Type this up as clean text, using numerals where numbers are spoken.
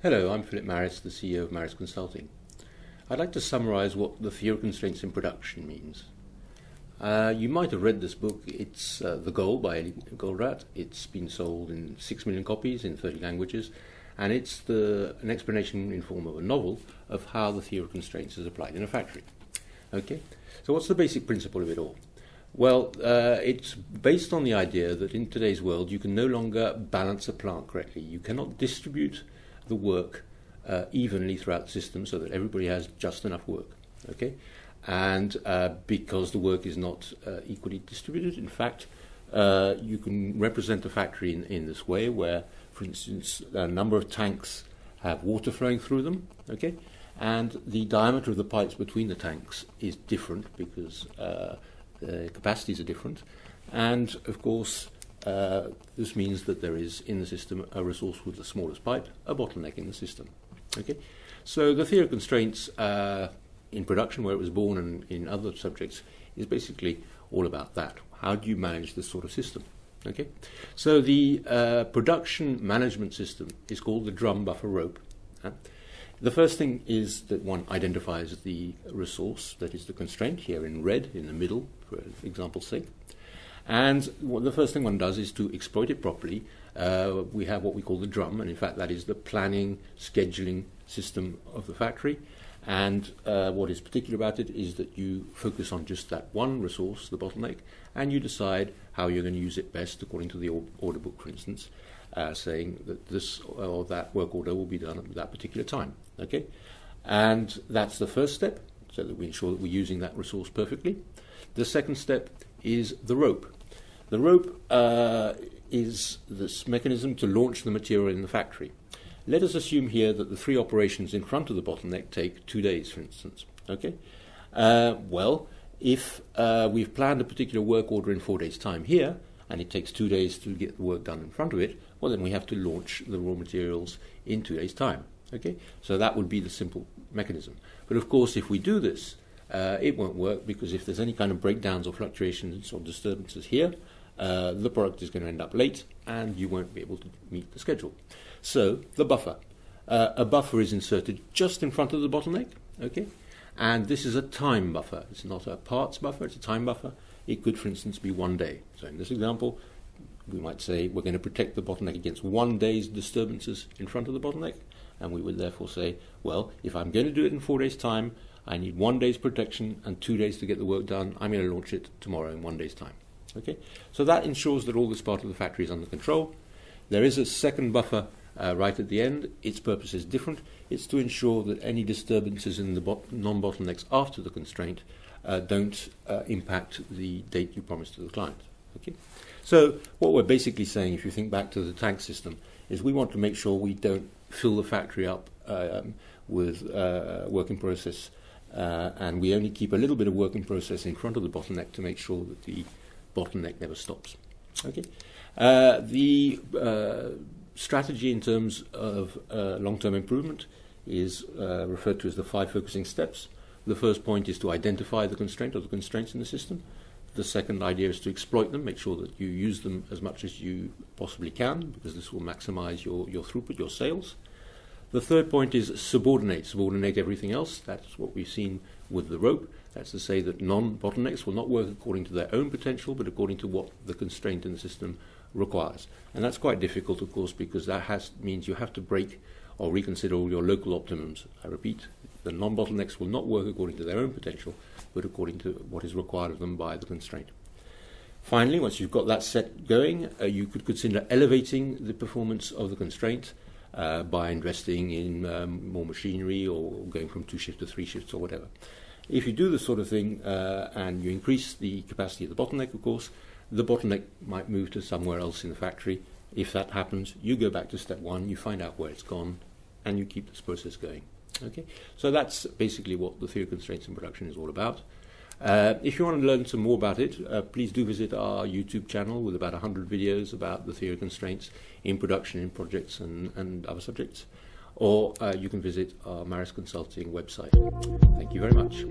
Hello, I'm Philip Marris, the CEO of Marris Consulting. I'd like to summarize what the theory of constraints in production means. You might have read this book. It's The Goal by Eliyahu Goldratt. It's been sold in 6 million copies in 30 languages, and it's an explanation in form of a novel of how the theory of constraints is applied in a factory. Okay, so what's the basic principle of it all? Well, it's based on the idea that in today's world you can no longer balance a plant correctly. You cannot distribute the work evenly throughout the system so that everybody has just enough work, okay? And because the work is not equally distributed, in fact, you can represent a factory in this way where, for instance, a number of tanks have water flowing through them, okay? And the diameter of the pipes between the tanks is different because the capacities are different. And, of course, this means that there is in the system a resource with the smallest pipe, a bottleneck in the system. Okay, so the theory of constraints in production, where it was born, and in other subjects, is basically all about that. How do you manage this sort of system? Okay, so the production management system is called the drum, buffer, rope. The first thing is that one identifies the resource, that is the constraint, here in red, in the middle, for example's sake. And the first thing one does is to exploit it properly. We have what we call the drum, and in fact that is the planning, scheduling system of the factory. And what is particular about it is that you focus on just that one resource, the bottleneck, and you decide how you're going to use it best according to the order book, for instance, saying that this or that work order will be done at that particular time. Okay, and that's the first step, so that we ensure that we're using that resource perfectly. The second step is the rope. The rope is this mechanism to launch the material in the factory. Let us assume here that the three operations in front of the bottleneck take 2 days, for instance. Okay. Well, if we've planned a particular work order in 4 days' time here, and it takes 2 days to get the work done in front of it, well, then we have to launch the raw materials in 2 days' time. Okay. So that would be the simple mechanism. But of course, if we do this, it won't work, because if there's any kind of breakdowns or fluctuations or disturbances here, the product is going to end up late and you won't be able to meet the schedule. So the buffer. A buffer is inserted just in front of the bottleneck, okay? And this is a time buffer. It's not a parts buffer, it's a time buffer. It could, for instance, be 1 day. So in this example, we might say we're going to protect the bottleneck against 1 day's disturbances in front of the bottleneck, and we would therefore say, well, if I'm going to do it in 4 days' time, I need 1 day's protection and 2 days to get the work done. I'm going to launch it tomorrow in 1 day's time. Okay, so that ensures that all this part of the factory is under control. There is a second buffer right at the end. Its purpose is different. It's to ensure that any disturbances in the non-bottlenecks after the constraint don't impact the date you promised to the client. Okay, so what we're basically saying, if you think back to the tank system, is we want to make sure we don't fill the factory up with work in process. And we only keep a little bit of work in process in front of the bottleneck to make sure that the bottleneck never stops. Okay. The strategy in terms of long-term improvement is referred to as the 5 focusing steps. The first point is to identify the constraint or the constraints in the system. The second idea is to exploit them, make sure that you use them as much as you possibly can, because this will maximize your throughput, your sales. The third point is subordinate. Subordinate everything else. That's what we've seen with the rope. That's to say that non-bottlenecks will not work according to their own potential, but according to what the constraint in the system requires. And that's quite difficult, of course, because that means you have to break or reconsider all your local optimums. I repeat, the non-bottlenecks will not work according to their own potential, but according to what is required of them by the constraint. Finally, once you've got that set going, you could consider elevating the performance of the constraint by investing in more machinery, or going from 2 shifts to 3 shifts or whatever. If you do this sort of thing and you increase the capacity of the bottleneck, of course, the bottleneck might move to somewhere else in the factory. If that happens, you go back to step one, you find out where it's gone, and you keep this process going. Okay, so that's basically what the theory of constraints in production is all about. If you want to learn some more about it, please do visit our YouTube channel with about 100 videos about the theory of constraints in production, in projects and other subjects. Or you can visit our Marris Consulting website. Thank you very much.